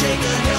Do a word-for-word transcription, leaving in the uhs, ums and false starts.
shake a hand.